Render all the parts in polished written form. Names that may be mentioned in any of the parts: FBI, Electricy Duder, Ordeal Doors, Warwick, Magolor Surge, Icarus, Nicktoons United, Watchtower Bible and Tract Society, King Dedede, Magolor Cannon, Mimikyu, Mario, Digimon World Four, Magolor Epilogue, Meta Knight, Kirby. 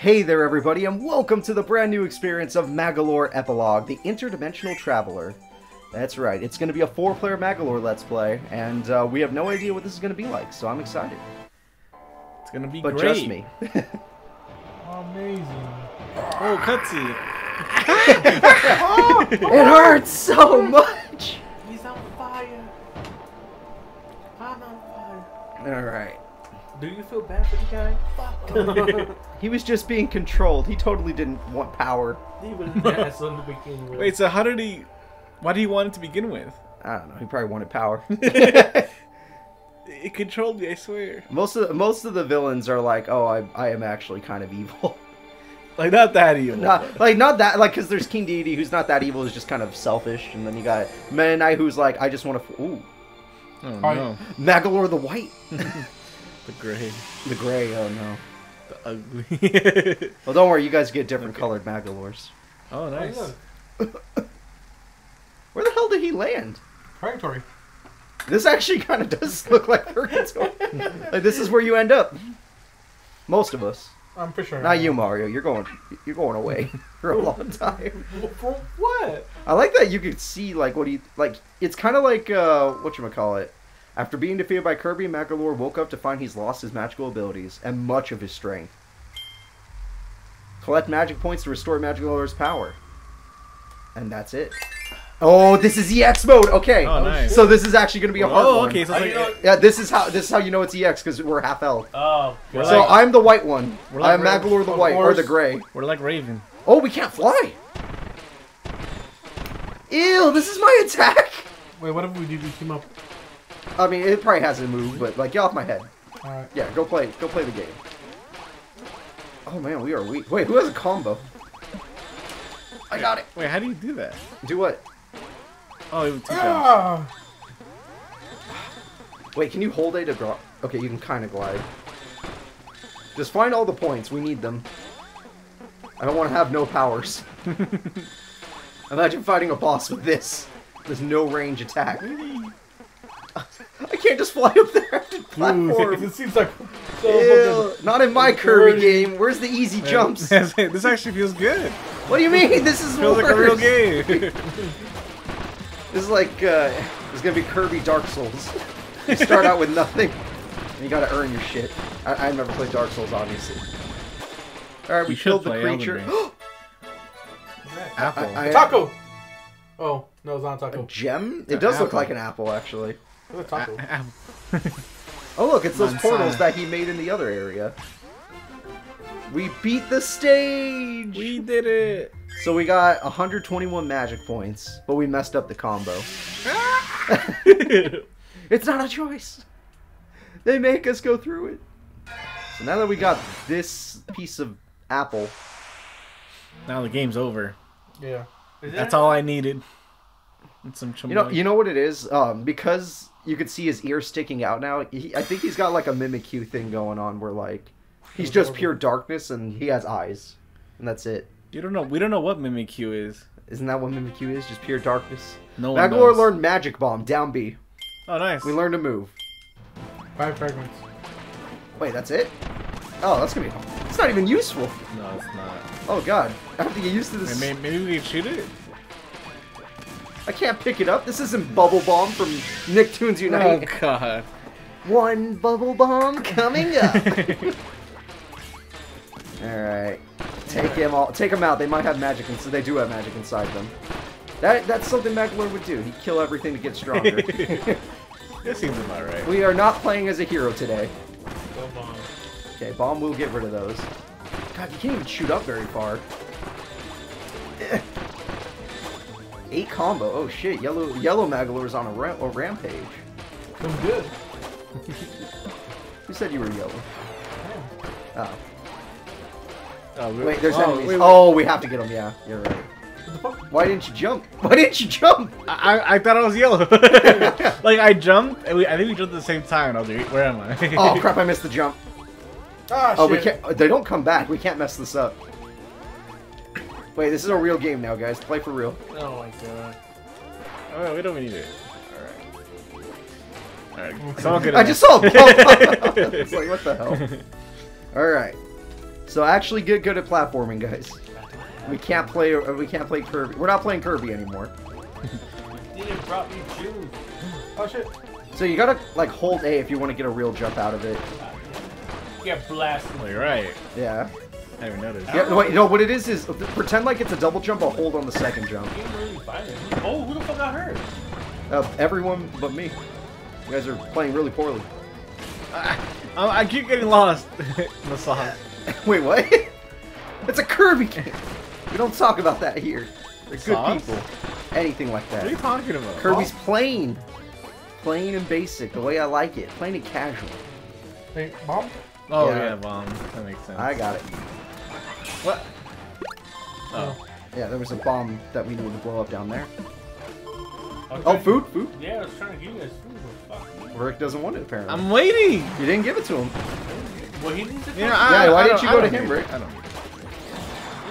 Hey there everybody, and welcome to the brand new experience of Magolor Epilogue, the Interdimensional Traveler. That's right, it's going to be a four-player Magolor Let's Play, and we have no idea what this is going to be like, so I'm excited. It's going to be great. But just me. Amazing. Oh, cutscene. Oh, it hurts so much! He's on fire. I'm on fire. Alright. Do you feel bad for the guy? Fuck. He was just being controlled. He totally didn't want power. He was an asshole to begin with. Wait, so how did he... Why did he want it to begin with? I don't know. He probably wanted power. It controlled me, I swear. Most of the villains are like, oh, I am actually kind of evil. Like, not that evil. Like, because there's King Dedede, who's not that evil, is just kind of selfish. And then you got Meta Knight, who's like, I just want to... Ooh. Oh, no. Magolor the White. The gray. The gray, oh no. The ugly. Well, don't worry, you guys get different colored Magolors. Oh, nice. Oh, yeah. Where the hell did he land? Purgatory. This actually kind of does look like purgatory. Like, this is where you end up. Most of us. I'm for sure. Not you, Mario. You're going away for a long time. For what? I like that you could see, like, what he... Like, it's kind of like, whatchamacallit. After being defeated by Kirby, Magolor woke up to find he's lost his magical abilities and much of his strength. Collect magic points to restore Magolor's power. And that's it. Oh, this is EX mode. Okay. Oh, nice. So this is actually going to be a hard one. Oh, okay. So it's like, yeah, this is how you know it's EX, because we're half health. Oh. So like, I'm the white one. Like I'm Magolor the white, or the gray. We're like Raven. Oh, we can't fly. Ew, this is my attack. Wait, what if we did team up? I mean, it probably hasn't moved, but like, get off my head. All right. Yeah, go play the game. Oh man, we are weak. Wait, who has a combo? I got it. Wait, how do you do that? Do what? Oh, it would take out. Wait, can you hold A to drop? Okay, you can kind of glide. Just find all the points. We need them. I don't want to have no powers. Imagine fighting a boss with this. There's no range attack. I can't just fly up there after the platform. It seems like so not in my Kirby game. Where's the easy jumps? This actually feels good. What do you mean? This is feels worse. Like a real game. This is like it's gonna be Kirby Dark Souls. You start out with nothing, and you gotta earn your shit. I never played Dark Souls, obviously. All right, we killed the creature. Apple. Taco. Oh no, it's not a taco. A gem? It does look like an apple, actually. Oh look, it's those portals that he made in the other area. We beat the stage! We did it! So we got 121 magic points, but we messed up the combo. It's not a choice! They make us go through it. So now that we got this piece of apple... Now the game's over. Yeah. That's all I needed. And some chumali. You know what it is? Because... You can see his ear sticking out now. I think he's got like a Mimikyu thing going on where like he's just pure darkness and he has eyes. And that's it. You don't know. We don't know what Mimikyu is. Isn't that what Mimikyu is? Just pure darkness? No one knows. Magolor learned Magic Bomb, down B. Oh, nice. We learned to move. 5 fragments. Wait, that's it? Oh, that's going to be... It's not even useful. No, it's not. Oh, God. I have to get used to this. Maybe we can shoot it? I can't pick it up. This isn't Bubble Bomb from Nicktoons United. Oh, God. One Bubble Bomb coming up. Alright. Take him out. They might have magic, and so they do have magic inside them. That's something Magolor would do. He'd kill everything to get stronger. That seems about right. We are not playing as a hero today. No bomb. Okay, bomb will get rid of those. God, you can't even shoot up very far. 8 combo. Oh shit! Yellow Magolor is on a rampage. I'm good. Who said you were yellow? Oh. Wait, there's enemies. Wait. Oh, we have to get them. Yeah, you're right. What the fuck? Why didn't you jump? Why didn't you jump? I thought I was yellow. Like I jumped, and I think we jumped at the same time. And I was like, where am I? Oh crap! I missed the jump. Ah, oh, shit. We can't. They don't come back. We can't mess this up. Wait, this is a real game now, guys. Play for real. Oh my god. Alright, we don't need it. Alright. Alright. I just saw a bump. It's like, what the hell? Alright. So actually get good at platforming, guys. We can't play Kirby. We're not playing Kirby anymore. Oh shit. So you gotta like hold A if you want to get a real jump out of it. Get blasted. You're right. Yeah. I haven't noticed. Yeah, wait, no, what it is pretend like it's a double jump, but hold on the second jump. Oh, who the fuck got hurt? Everyone but me. You guys are playing really poorly. I keep getting lost in the sauce. Wait, what? It's a Kirby game. We don't talk about that here. They're good people. Anything like that. What are you talking about? Kirby's plain. Plain and basic, the way I like it. Plain and casual. Hey, bomb? Oh, yeah, bomb. That makes sense. I got it. What? Oh. Yeah, there was a bomb that we needed to blow up down there. Oh, food? Food? Yeah, I was trying to give you guys food. Rick doesn't want it, apparently. I'm waiting! You didn't give it to him. Well, he needs it. Yeah, why didn't you go to him, Rick? I don't know.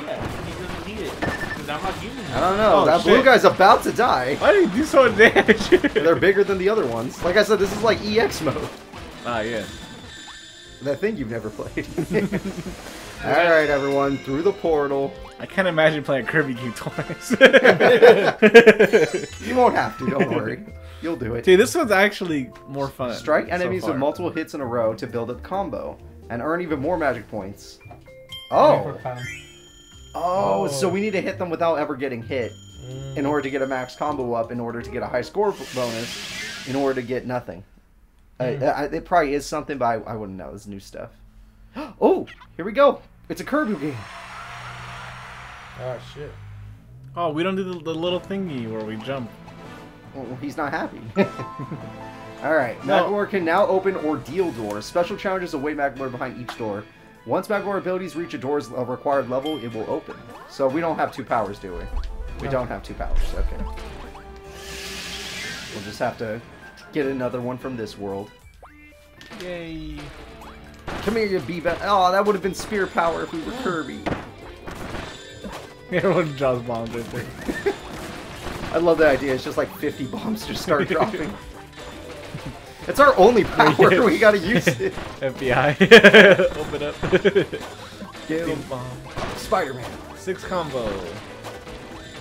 Yeah, he doesn't need it. Because I'm not using it. I don't know. That blue guy's about to die. Why did he do so much damage? They're bigger than the other ones. Like I said, this is like EX mode. Ah, yeah. That thing you've never played. Alright, everyone, through the portal. I can't imagine playing Kirby Cube twice. You won't have to, don't worry. You'll do it. Dude, this one's actually more fun. Strike enemies with multiple hits in a row to build up combo and earn even more magic points. Oh! Oh, so we need to hit them without ever getting hit in order to get a max combo up, in order to get a high score bonus, in order to get nothing. It probably is something, but I wouldn't know. It's new stuff. Oh, here we go. It's a Kirby game. Oh, shit. Oh, we don't do the little thingy where we jump. Well, he's not happy. All right. No. Magolor can now open Ordeal Doors. Special challenges await Magolor behind each door. Once Magolor abilities reach a door's required level, it will open. So we don't have two powers, do we? We don't have two powers. Okay. We'll just have to get another one from this world. Yay. Come here, you B-Bat. Oh, that would have been spear power if we were Kirby. Everyone drops bombs right there. I love that idea. It's just like 50 bombs just start dropping. It's our only power. We gotta use it. FBI. Open up. Get him. Bomb. Spider-Man. 6 combo.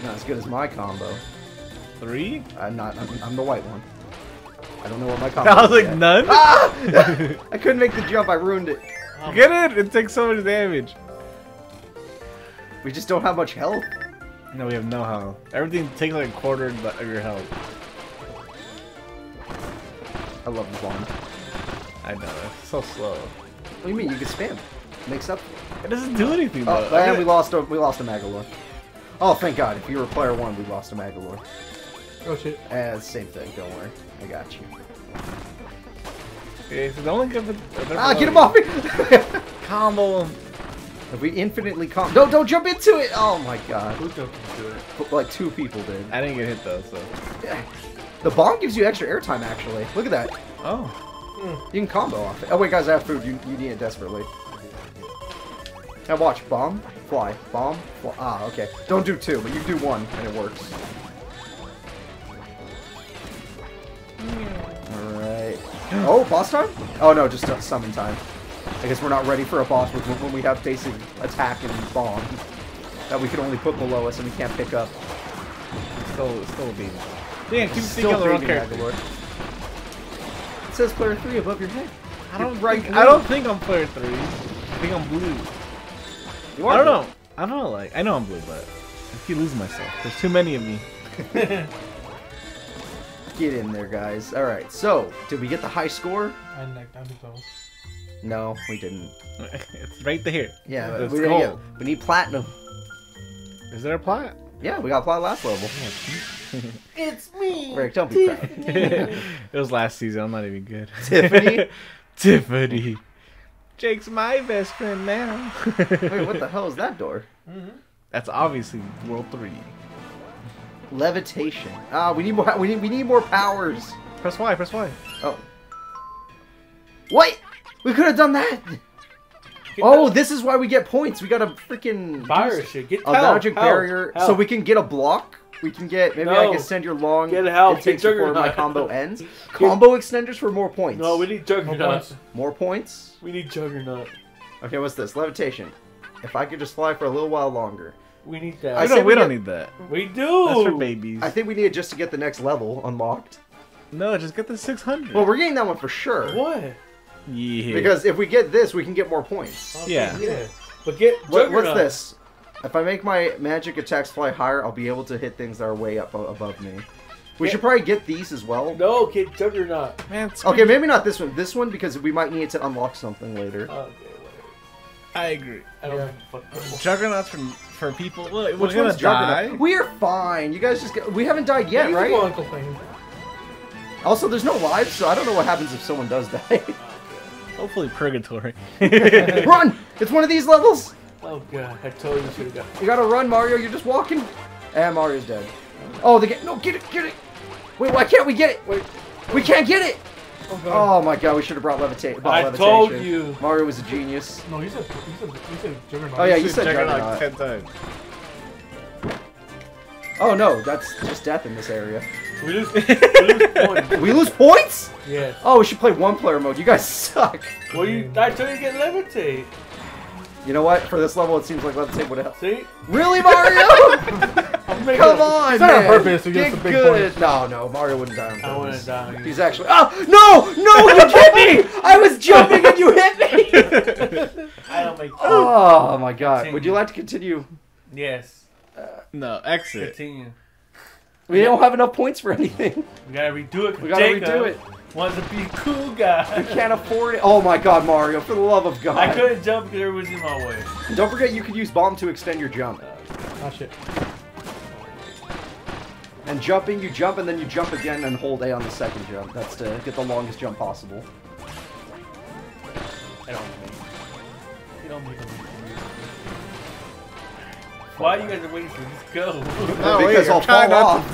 Not as good as my combo. 3? I'm the white one. I don't know what my combo is. I was like, none? Ah! I couldn't make the jump. I ruined it. Get it! It takes so much damage. We just don't have much health. No, we have no health. Everything takes like a quarter of your health. I love this one. I know. It's so slow. What do you mean? You can spam. It makes up. It doesn't do anything, though. Oh, man, we lost a Magolor. Oh, thank God. If you were player one, we lost a Magolor. Oh, shit. Same thing. Don't worry. I got you. Okay, so don't look at the get him off me! Combo him. If we infinitely combo. No, don't jump into it! Oh my god. Who jumped into it? But, like, 2 people did. I didn't get hit though, so. Yeah. The bomb gives you extra airtime, actually. Look at that. Oh. You can combo off it. Oh, wait, guys, I have food. You need it desperately. Now, watch. Bomb, fly. Bomb, fly. Ah, okay. Don't do 2, but you do 1, and it works. Alright. Oh, boss time? Oh no, just summon time. I guess we're not ready for a boss when we have basic attack and bomb that we can only put below us and we can't pick up. Still a beam. Damn, keep thinking on the wrong character. It says player 3 above your head. I don't think I'm player 3. I think I'm blue. You are blue. I don't know, like, I know I'm blue, but I keep losing myself. There's too many of me. Get in there, guys. Alright, so, did we get the high score? No, we didn't. It's right there. Yeah, but we need platinum. Is there a plat? Yeah, we got plat last level. It's me! Rick, don't be proud. It was last season, I'm not even good. Tiffany? Tiffany. Jake's my best friend now. Wait, what the hell is that door? That's obviously World 3. Levitation. Ah, we need more powers. Press Y. Press Y. Oh. What? We could have done that. Oh, this is why we get points. We got a freaking magic barrier, so we can get a block. We can get I can send your long. Get help. It takes before my combo ends. Combo extenders for more points. No, we need juggernaut. More points. We need juggernaut. Okay, what's this? Levitation. If I could just fly for a little while longer. We need that. We don't need that. We do. That's for babies. I think we need it just to get the next level unlocked. No, just get the 600. Well, we're getting that one for sure. What? Yeah. Because if we get this, we can get more points. Okay, yeah. Yeah. But get what's this? If I make my magic attacks fly higher, I'll be able to hit things that are way up above me. We should probably get these as well. No, get Juggernaut. Man, okay, maybe not this one. This one, because we might need to unlock something later. Okay, whatever. I agree. I don't know. Juggernaut's for people. Look, we're gonna die. We are fine. You guys just get, we haven't died yet, right? Uncle Penguin. Also, there's no lives, so I don't know what happens if someone does die. Hopefully purgatory. Run! It's one of these levels! Oh god, I told you to go. You gotta run, Mario, you're just walking. And Mario's dead. Oh, they get- no, get it, get it! Wait, why can't we get it? Wait. We can't get it! Oh, god. Oh my god, we should have brought levitation. I told you! Mario was a genius. No, he's a Juggernaut. Oh yeah, you said Juggernaut. Like 10 times. Oh no, that's just death in this area. We lose, points. We lose points? Yeah. Oh, we should play one-player mode. You guys suck. Well, you died till you get levitate. You know what? For this level, it seems like levitate would help. See? Really, Mario? Come on, it's not on purpose. We get some big points. No, Mario wouldn't die on purpose. I wouldn't die. He's actually... Oh, no! You hit me! I was jumping and you hit me! I don't make... Oh, my God. Continue. Would you like to continue? Yes. No, exit. Continue. We don't have enough points for anything. We gotta redo it. We gotta redo it. Wants to be a cool guy. We can't afford it. Oh my god, Mario, for the love of God. I couldn't jump because there was in my way. And don't forget you could use bomb to extend your jump. Oh shit. And jumping, you jump and then you jump again and hold A on the second jump. That's to get the longest jump possible. I don't know. You don't make it. Why are you guys waiting for this? Go. No, because I'll fall off.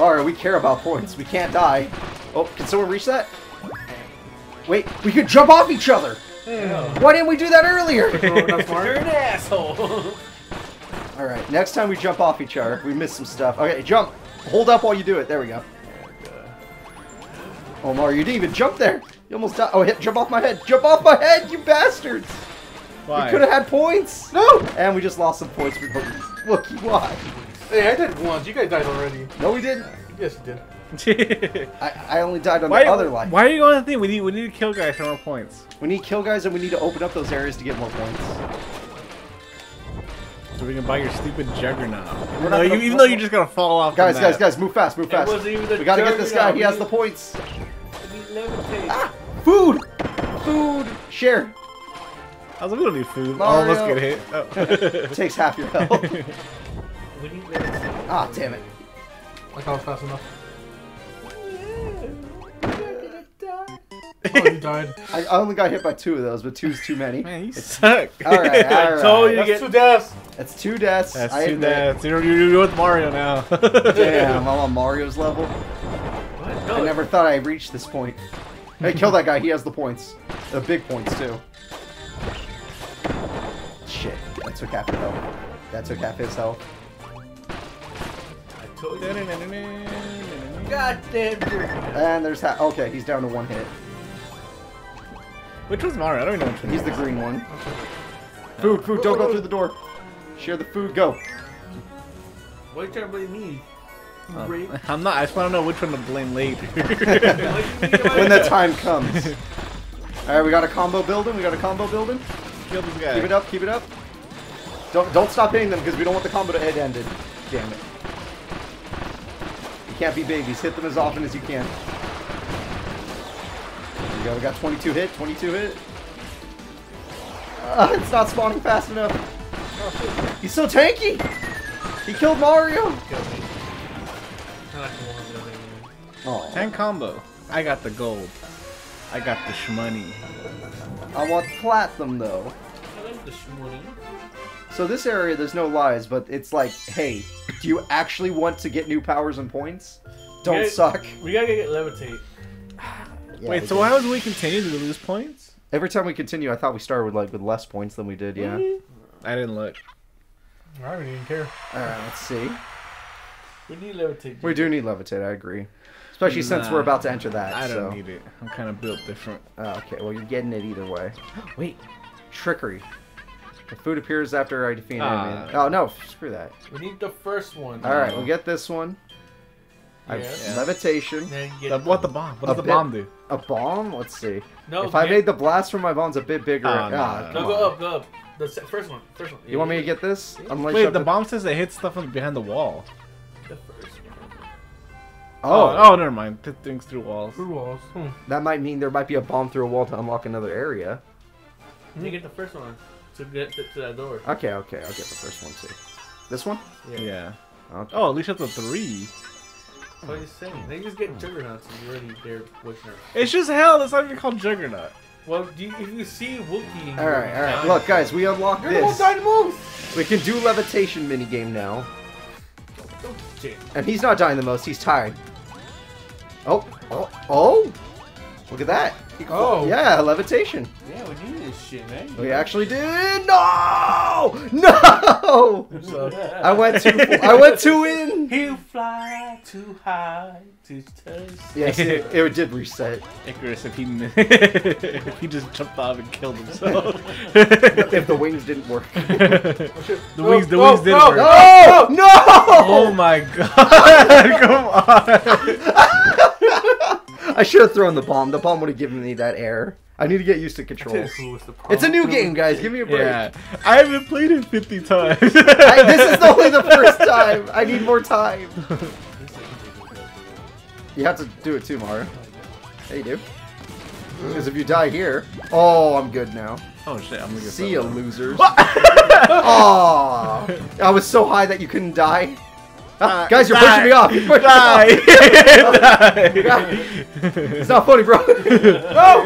Alright, we care about points. We can't die. Oh, can someone reach that? Wait, we could jump off each other! Yeah. Why didn't we do that earlier? You're an asshole! Alright, next time we jump off each other, we miss some stuff. Okay, jump! Hold up while you do it. There we go. Oh, Mario, you didn't even jump there! You almost died. Oh, jump off my head! Jump off my head, you bastards! Why? We could have had points! No! And we just lost some points. Look, why? Hey, I did once. You guys died already. No, we didn't. Yes, you did. I only died on the other life. Why are you going to think we need to kill guys for more points? We need kill guys and we need to open up those areas to get more points. So we can buy your stupid Juggernaut. No, even though you're just going to fall off. Guys, move fast, move fast. We got to get this guy. He has the points. Ah! Food! Food! Share! I was looking at food. Mario. I almost get hit. Oh. It takes half your health. Ah, damn it. Like I was fast enough. Oh, you died. I only got hit by 2 of those, but 2 is too many. Man, you suck. Alright, I told you. That's 2 deaths. That's 2 deaths. That's 2 deaths. You're with Mario now. Damn, I'm on Mario's level. What? I never thought I'd reach this point. Hey, kill that guy. He has the points. The big points, too. Shit, that took half his health. That took half his health. I told you. God damn it. And there's that. Okay, he's down to 1 hit. Which was Mario? I don't even know which one. He's the green one. Okay. Food, don't go through the door. Share the food, go. Why are you trying to blame me? I'm not. I just want to know which one to blame later. When the time comes. Alright, we got a combo building. Kill this guy. Keep it up, keep it up. Don't stop hitting them because we don't want the combo to end. Damn it. You can't be babies. Hit them as often as you can. There we go. We got 22 hit. 22 hit. It's not spawning fast enough. He's so tanky. He killed Mario. Oh. 10 combo. I got the gold. I got the shmoney. I want platinum though. I like the shmoney. So this area, there's no lies, but it's like, hey, do you actually want to get new powers and points? Don't suck. We gotta get levitate. Yeah, wait, so how do we continue to lose points? Every time we continue, I thought we started with less points than we did. Yeah. Really? I didn't look. I don't even care. All right, let's see. We need levitate. We do need levitate. I agree. Especially since we're about to enter that. I don't need it. I'm kind of built different. Oh, okay, well, you're getting it either way. Wait. Trickery. The food appears after I defeat an enemy. Oh, no. Screw that. We need the first one. Alright, we get this one. Yes. Levitation. What the bomb? What does the bomb do? A bomb? Let's see. No, if I made the blast from my bombs a bit bigger... no, go up, go up. The first one. First one. You want me to get this? Wait, the bomb says it hits stuff from behind the wall. The first one. Oh, never mind. It things through walls. Through walls. Hmm. That might mean there might be a bomb through a wall to unlock another area. You get the first one to get to that door. Okay, okay. I'll get the first one, too. This one? Yeah. Okay. Oh, at least that's a 3. What are you saying? They just get juggernauts and you're already there with her. It's just hell. That's not even called juggernaut. Well, if you see Wookiee... Alright, alright. Look, guys, we unlocked this. We can do levitation minigame now. And he's not dying the most. He's tired. Oh! Look at that. Oh. Yeah, levitation. Yeah, we need this shit, man. We actually did. No! No! I went two in. He'll fly too high to touch. Yes, it did reset. Icarus, if he just jumped off and killed himself. If the wings didn't work. The wings didn't work. Oh, no! Oh my god! Come on! I should have thrown the bomb. The bomb would have given me that error. I need to get used to controls. It's a new game, guys. Give me a break. Yeah. I haven't played it 50 times. This is only the first time. I need more time. You have to do it too, Mario. Yeah, you do. Because if you die here... Oh, I'm good now. Oh, shit. I'm gonna get See ya, losers. Oh, I was so high that you couldn't die. Guys, you're pushing me off! You're pushing me off. It's not funny, bro! No!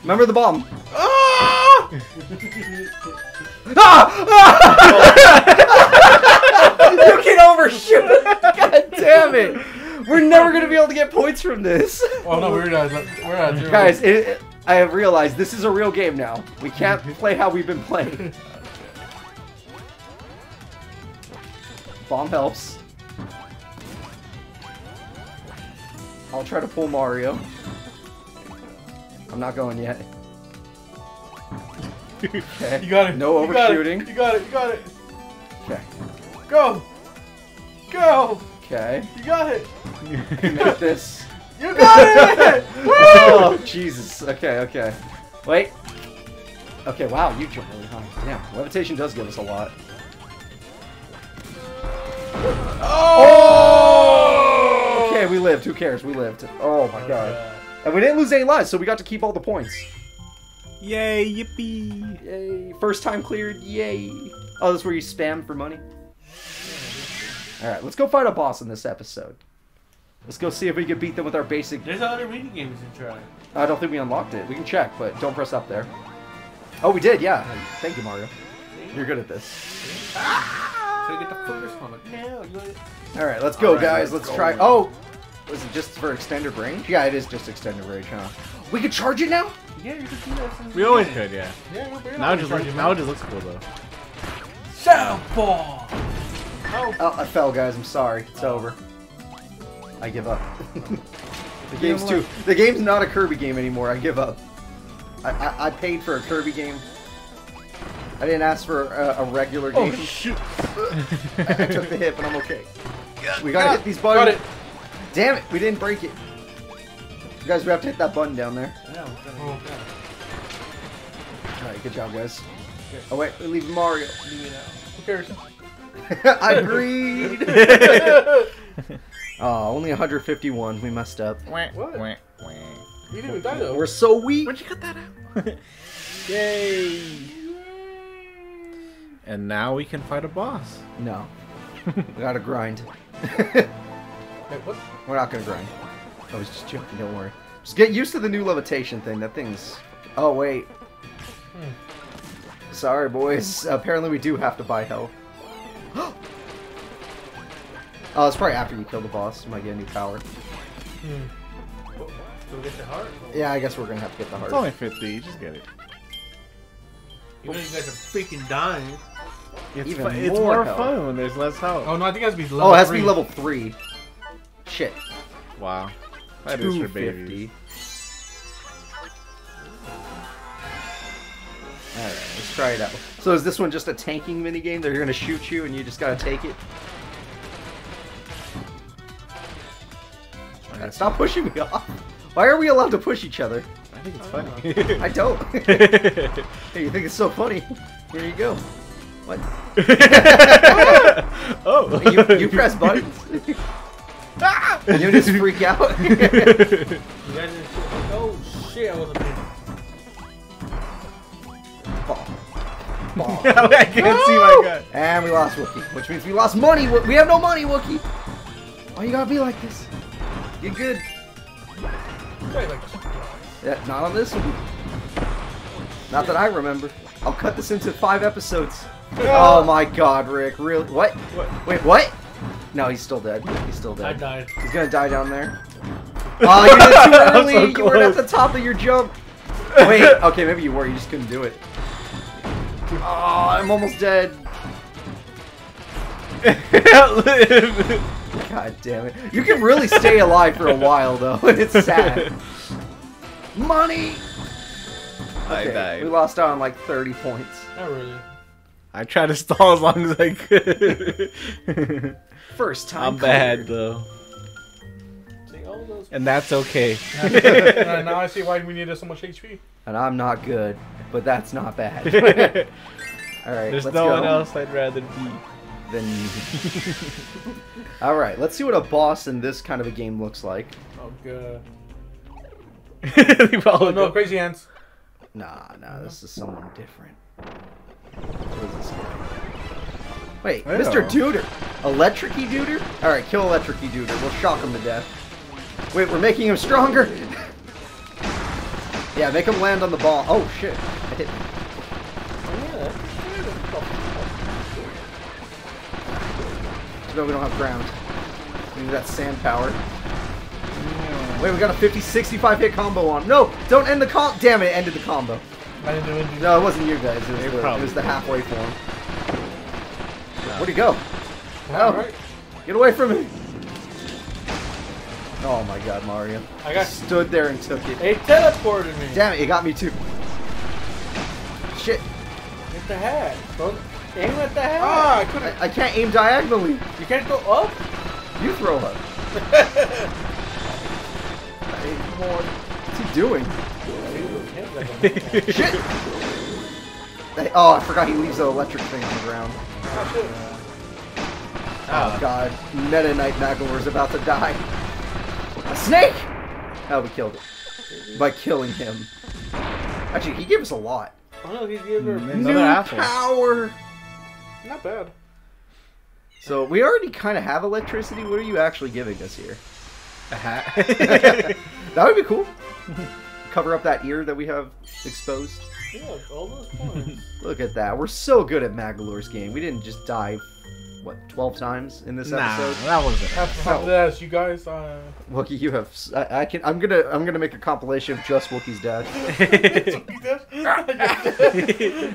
Remember the bomb. Ah! You can overshoot! God damn it! We're never gonna be able to get points from this! Oh no, we're at zero. Guys, I have realized this is a real game now. We can't play how we've been playing. Bomb helps. I'll try to pull Mario. I'm not going yet. Okay. You got it. No overshooting. You got it. You got it. Okay. Go. Go. Okay. You got it. You got this. You got it. Woo! Oh, Jesus. Okay. Okay. Wait. Okay. Wow. You jumped really high. Yeah. Levitation does give us a lot. Oh! Okay, we lived. Who cares? We lived. Oh my god. And we didn't lose any lives, so we got to keep all the points. Yay, yippee. Yay. First time cleared. Yay. Oh, that's where you spam for money? Alright, let's go fight a boss in this episode. Let's go see if we can beat them with our basic... There's other mini games to try. I don't think we unlocked it. We can check, but don't press up there. Oh, we did, yeah. Thank you, Mario. You're good at this. Ah! Get the first one. No, all right, let's go, guys. Let's try. Oh, was it just for extended range? Yeah, it is just extended range, huh? We could charge it now. Yeah, you could do that. We always could, yeah. Now it just looks cool though. Sound ball. Oh, I fell, guys. I'm sorry. It's over. I give up. The game's not a Kirby game anymore. I give up. I paid for a Kirby game. I didn't ask for a regular game. Oh, shoot. I took the hit, but I'm okay. We gotta hit these buttons. Got it. Damn it, we didn't break it. You guys, we have to hit that button down there. Yeah, alright, good job, guys. Okay. Oh, wait, we leave Mario. Who cares? I agreed. Only 151. We messed up. What? You didn't even die, though. We're so weak. Where'd you cut that out? Yay. And now we can fight a boss. No. We gotta grind. Wait, what? We're not gonna grind. I was just joking, don't worry. Just get used to the new levitation thing. That thing's... Oh, wait. Sorry, boys. Apparently we do have to buy health. Oh, it's probably after you kill the boss. You might get a new power. So we get the heart? Yeah, I guess we're gonna have to get the heart. It's only 50. You just get it. Even if you guys are freaking dying. It's more fun when there's less health. Oh, no, I think it has to be level 3. Oh, it has to be level 3. Shit. Wow. That is for babies. Alright, let's try it out. So is this one just a tanking minigame? They're gonna shoot you and you just gotta take it? Stop pushing me off! Why are we allowed to push each other? I think it's funny. I don't! Hey, you think it's so funny? Here you go. What? Oh! You press buttons? And you just freak out? You guys just like, oh shit, I wasn't paying. Ball. I can't see my gun. And we lost Wookiee, which means we lost money. We have no money, Wookiee. Why you gotta be like this? Get good. Yeah, not on this one. Not that I remember. I'll cut this into 5 episodes. Oh my god, Rick. Really? What? Wait, what? No, he's still dead. He's still dead. I died. He's gonna die down there. Oh, you did too early. So you weren't at the top of your jump. Wait, okay, maybe you were. You just couldn't do it. Oh, I'm almost dead. God damn it. You can really stay alive for a while, though. It's sad. Money! Okay, I died. We lost out on like 30 points. Not really. I tried to stall as long as I could. First time. I'm bad, though. And that's okay. Now I see why we needed so much HP. And I'm not good, but that's not bad. Alright, there's no one else I'd rather be than you. Alright, let's see what a boss in this kind of a game looks like. Oh, good. Oh, no, crazy hands. Nah, this is someone different. What is this? Wait, Mr. Duder! Electricy Duder? Alright, kill Electricy Duder. We'll shock him to death. Wait, we're making him stronger! Yeah, make him land on the ball. Oh, shit. I hit him. So we don't have ground. We need that sand power. Wait, we got a 50-65 hit combo on. No! Don't end the combo! Damn it, it ended the combo. No, it wasn't you guys. It was the halfway form. Where'd he go? Oh, get away from me! Oh my god, Mario. I got stood there and took it. It teleported me. Damn it, it got me too. Shit. Hit the hat. Aim at the hat. Ah, I can't aim diagonally. You can't go up? You throw up. What's he doing? Shit. Oh, I forgot he leaves the electric thing on the ground. Oh, shit. Oh god. Meta Knight Magolor's about to die. A snake! Oh, we killed it. By killing him. Actually, he gave us a lot. Oh no, he gave her new power! Not bad. So, we already kind of have electricity. What are you actually giving us here? A hat. That would be cool. Cover up that ear that we have exposed. Yeah, all those points. Look at that. We're so good at Magolor's game. We didn't just die... what, 12 times in this episode? Nah, that wasn't. After this, you guys. Wookiee, you have. I'm gonna make a compilation of just Wookiee's death.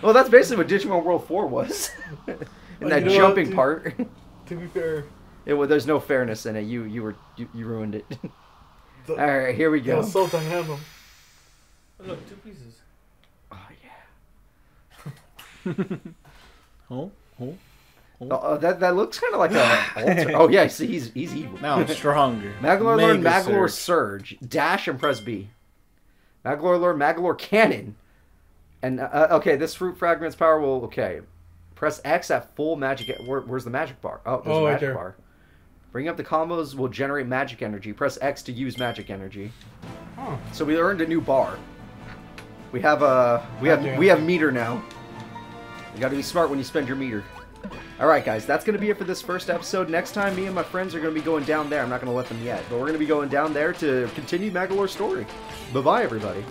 Well, that's basically what Digimon World 4 was. In that jumping part. To be fair. Well, there's no fairness in it. You ruined it. All right, here we go. So I have them. Oh, look, 2 pieces. Oh yeah. Oh. Oh, that looks kind of like an altar. Oh yeah, see, he's evil. Now I'm stronger. Magolor learned Magolor Surge. Dash and press B. Magolor learned Magolor Cannon. And okay, this fruit fragment's power will Press X at full magic. Where's the magic bar? Oh, there's a magic bar. Bring up the combos will generate magic energy. Press X to use magic energy. Huh. So we earned a new bar. We have a we have meter now. You got to be smart when you spend your meter. Alright guys, that's going to be it for this first episode. Next time, me and my friends are going to be going down there. I'm not going to let them yet, but we're going to be going down there to continue Magolor's story. Bye-bye, everybody.